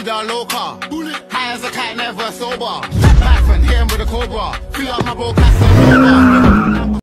speeder, low car. High as a kite, never sober. Back and hit him with a cobra. Fill up my bro, cast a